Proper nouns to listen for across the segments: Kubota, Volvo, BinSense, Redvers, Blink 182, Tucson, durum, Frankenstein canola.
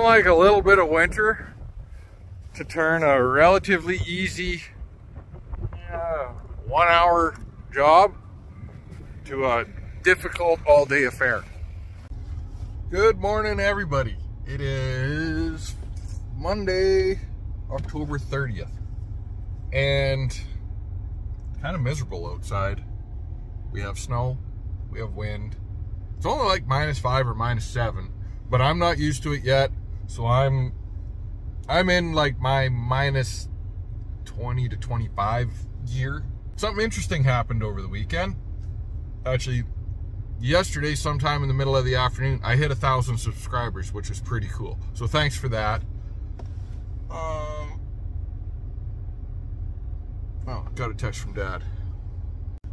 Something like a little bit of winter to turn a relatively easy 1 hour job to a difficult all day affair. Good morning, everybody. It is Monday, October 30th, and kind of miserable outside. We have snow, we have wind. It's only like -5 or -7, but I'm not used to it yet. So I'm in like my -20 to -25 gear. Something interesting happened over the weekend. Actually, yesterday, sometime in the middle of the afternoon, I hit 1,000 subscribers, which is pretty cool. So thanks for that. Oh, got a text from Dad.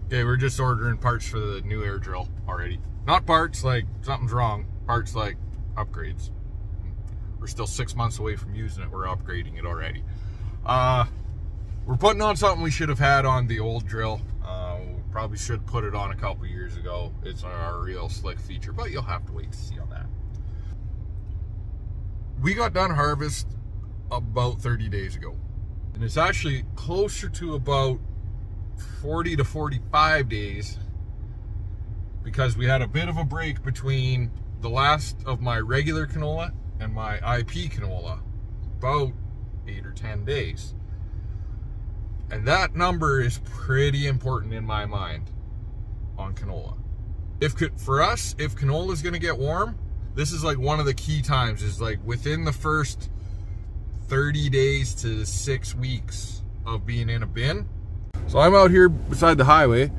Okay, we're just ordering parts for the new air drill already. Not parts like something's wrong, parts like upgrades. We're still 6 months away from using it. We're upgrading it already. We're putting on something we should have had on the old drill. We probably should put it on a couple years ago. It's our real slick feature, but you'll have to wait to see on that. We got done harvest about 30 days ago, and it's actually closer to about 40 to 45 days because we had a bit of a break between the last of my regular canola and my IP canola, about 8 or 10 days. And that number is pretty important in my mind on canola. For us, if canola is going to get warm, this is like one of the key times, is like within the first 30 days to 6 weeks of being in a bin. So I'm out here beside the highway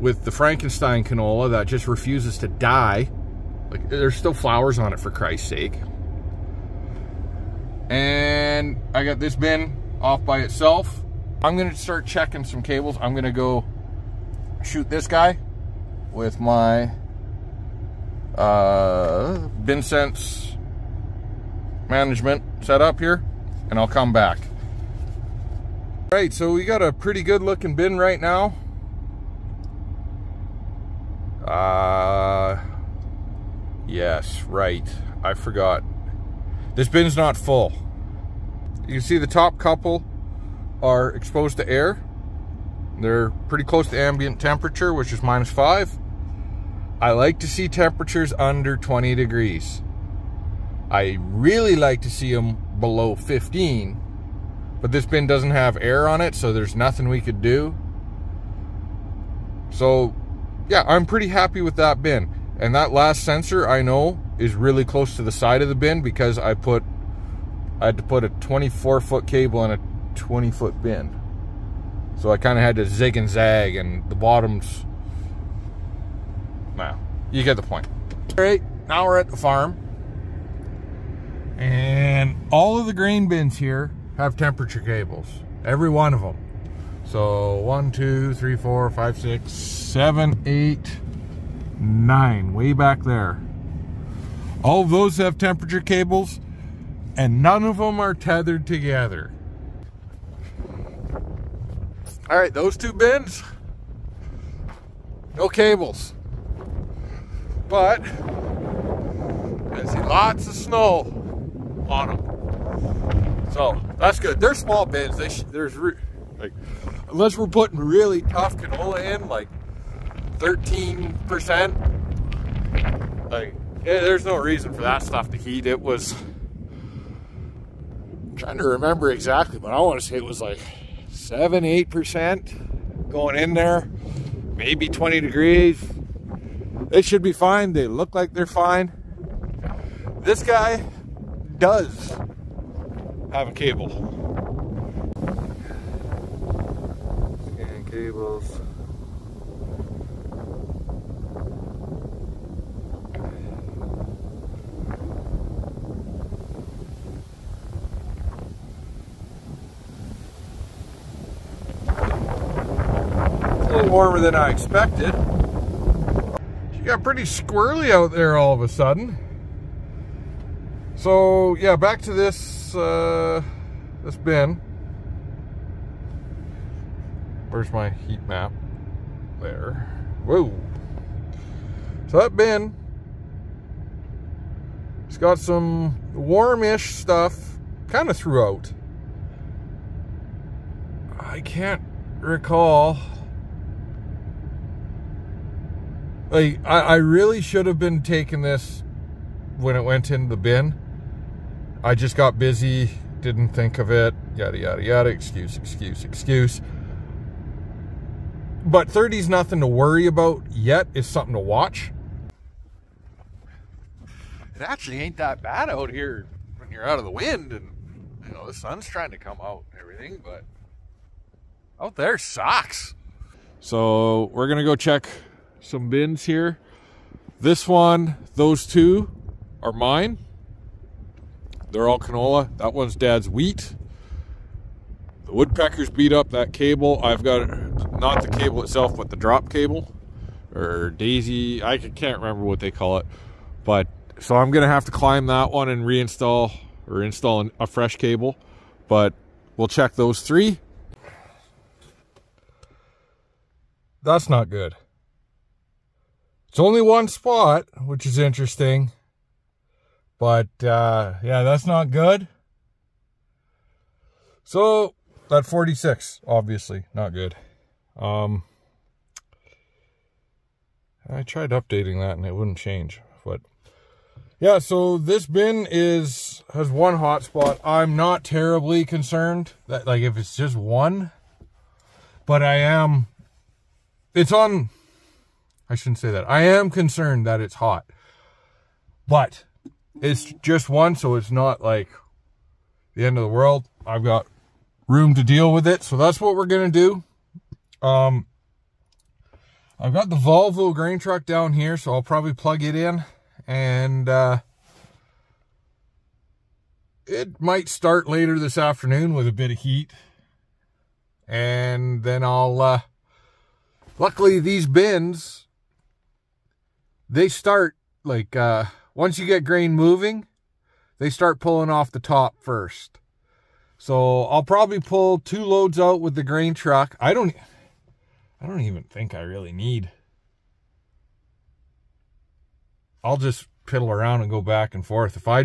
with the Frankenstein canola that just refuses to die. Like, there's still flowers on it, for Christ's sake. And I got this bin off by itself. I'm gonna start checking some cables. I'm gonna go shoot this guy with my BinSense management set up here, and I'll come back. All right, so we got a pretty good looking bin right now. Yes, right, I forgot. This bin's not full. You can see the top couple are exposed to air. They're pretty close to ambient temperature, which is -5. I like to see temperatures under 20 degrees. I really like to see them below 15, but this bin doesn't have air on it, so there's nothing we could do. So yeah, I'm pretty happy with that bin. And that last sensor, I know, is really close to the side of the bin because I had to put a 24-foot cable in a 20-foot bin. So I kind of had to zig and zag, and the bottom's, well, you get the point. All right, now we're at the farm. And all of the grain bins here have temperature cables, every one of them. So 1, 2, 3, 4, 5, 6, 7, 8, 9, way back there. All of those have temperature cables, and none of them are tethered together. All right, those two bins, no cables, but I see lots of snow on them, so that's good. They're small bins. Unless we're putting really tough canola in, like 13%, like, yeah, there's no reason for that stuff to heat. It was, I'm trying to remember exactly, but I want to say it was like 7-8% going in there, maybe 20 degrees. They should be fine. They look like they're fine. This guy does have a cable. And cables. Warmer than I expected. She got pretty squirrely out there all of a sudden. So yeah, back to this this bin. Where's my heat map? There. Whoa. So that bin It's got some warmish stuff kind of throughout. I can't recall. Like, I really should have been taking this when it went in the bin. I just got busy, didn't think of it, yada, yada, yada, excuse. But 30's nothing to worry about yet. It's something to watch. It actually ain't that bad out here when you're out of the wind and, you know, the sun's trying to come out and everything, but out there sucks. So we're going to go check some bins here. This one, those two are mine. They're all canola. That one's Dad's wheat. The woodpeckers beat up that cable. I've got, not the cable itself, but the drop cable or daisy. I can't remember what they call it, but so I'm going to have to climb that one and reinstall or install a fresh cable, but we'll check those three. That's not good. It's only one spot, which is interesting, but yeah, that's not good. So that 46, obviously not good. I tried updating that and it wouldn't change, but yeah, so this bin has one hot spot. I'm not terribly concerned that, like, if it's just one, but I am, it's on, I shouldn't say that. I am concerned that it's hot, but it's just one, so it's not like the end of the world. I've got room to deal with it, so that's what we're gonna do. I've got the Volvo grain truck down here, so I'll probably plug it in. And it might start later this afternoon with a bit of heat, and then I'll luckily these bins, they start like once you get grain moving, they start pulling off the top first, so I'll probably pull two loads out with the grain truck. I don't even think I really need, I'll just piddle around and go back and forth. If I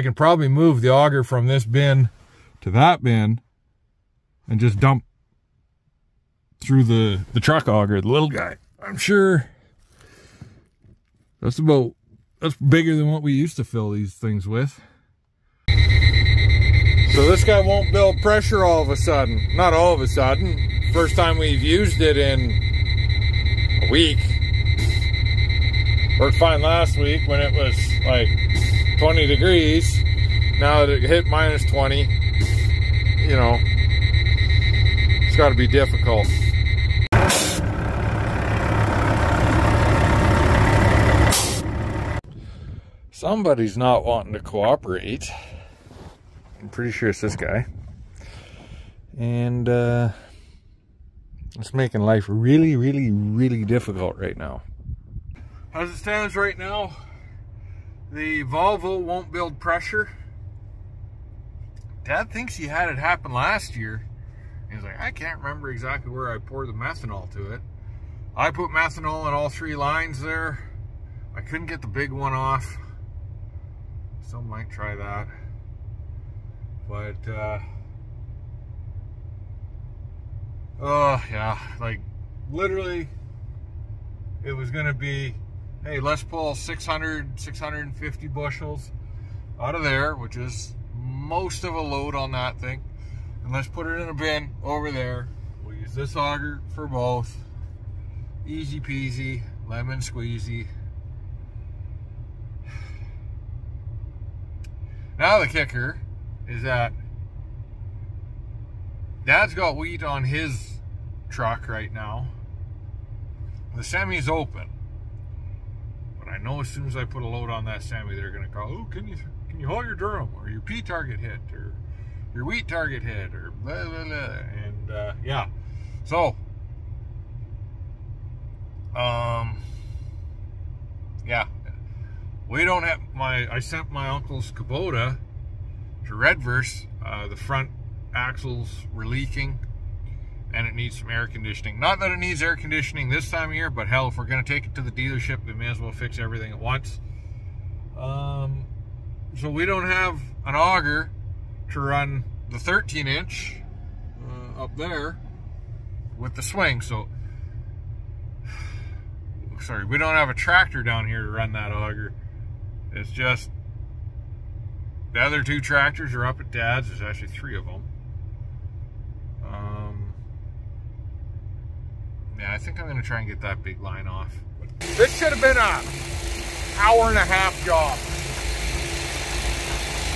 can probably move the auger from this bin to that bin and just dump through the truck auger, the little guy. I'm sure that's bigger than what we used to fill these things with. So this guy won't build pressure all of a sudden. Not all of a sudden. First time we've used it in a week. Worked fine last week when it was like 20 degrees. Now that it hit minus 20, you know, it's got to be difficult. Somebody's not wanting to cooperate. I'm pretty sure it's this guy. And it's making life really, really, really difficult right now. As it stands right now, the Volvo won't build pressure. Dad thinks he had it happen last year. He's like, I can't remember exactly where I poured the methanol to it. I put methanol in all three lines there. I couldn't get the big one off. Still might try that. But, oh yeah, like literally it was gonna be, hey, let's pull 600, 650 bushels out of there, which is most of a load on that thing. And let's put it in a bin over there. We'll use this auger for both. Easy peasy, lemon squeezy. Now the kicker is that Dad's got wheat on his truck right now. The semi's open. I know as soon as I put a load on that semi, they're going to call, oh, can you haul your durum or your pea target hit or your wheat target hit or blah, blah, blah. And yeah, so yeah, we don't have my, I sent my uncle's Kubota to Redvers. The front axles were leaking and it needs some air conditioning. Not that it needs air conditioning this time of year, but hell, if we're gonna take it to the dealership, we may as well fix everything at once. So we don't have an auger to run the 13 inch up there with the swing. So sorry, we don't have a tractor down here to run that auger. It's just the other two tractors are up at Dad's. There's actually three of them. Yeah, I think I'm gonna try and get that big line off. This should have been an hour-and-a-half job.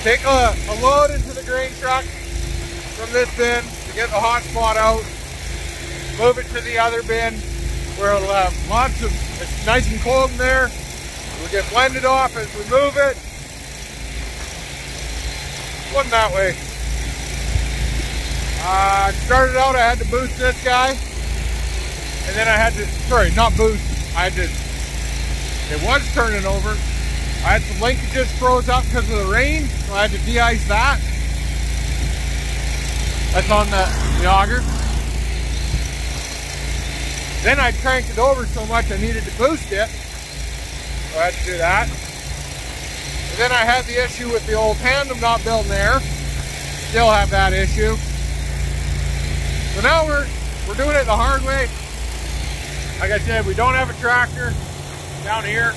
Take a load into the grain truck from this bin to get the hot spot out, move it to the other bin where it'll have lots of, it's nice and cold in there. It'll get blended off as we move it. Wasn't that way. Started out, I had to boost this guy, and then I had to, sorry, not boost, I had to, it was turning over. I had some linkages froze up because of the rain, so I had to de-ice that. That's on the auger. Then I cranked it over so much I needed to boost it, so I had to do that. And then I had the issue with the old tandem not building there. Still have that issue. So now we're doing it the hard way. Like I said, we don't have a tractor down here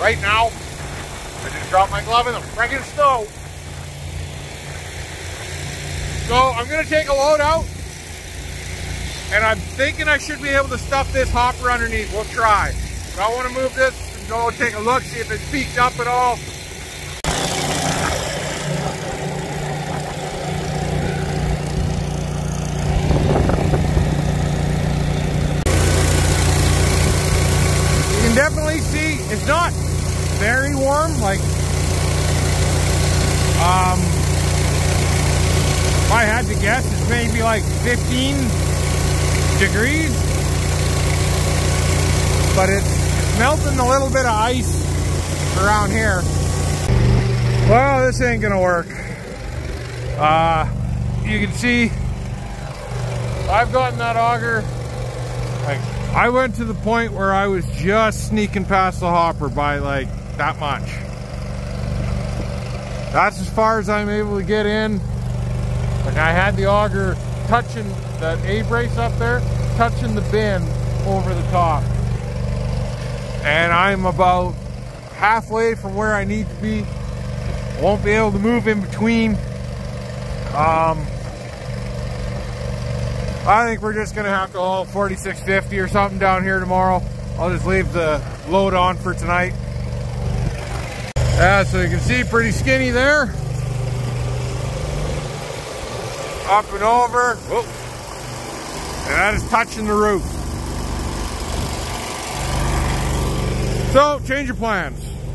right now. I just dropped my glove in the friggin' snow. So I'm gonna take a load out, and I'm thinking I should be able to stuff this hopper underneath. We'll try. But I wanna move this and go take a look, see if it's peaked up at all. You can definitely see it's not very warm, like if I had to guess, it's maybe like 15 degrees, but it's melting a little bit of ice around here. Well, this ain't gonna work. You can see I've gotten that auger, like I went to the point where I was just sneaking past the hopper by like that much. That's as far as I'm able to get in. Like I had the auger touching that A-brace up there, touching the bin over the top. And I'm about halfway from where I need to be. Won't be able to move in between. I think we're just gonna have to haul 4650 or something down here tomorrow. I'll just leave the load on for tonight. Yeah, so you can see pretty skinny there. Up and over. Whoa. And that is touching the roof. So, change of plans.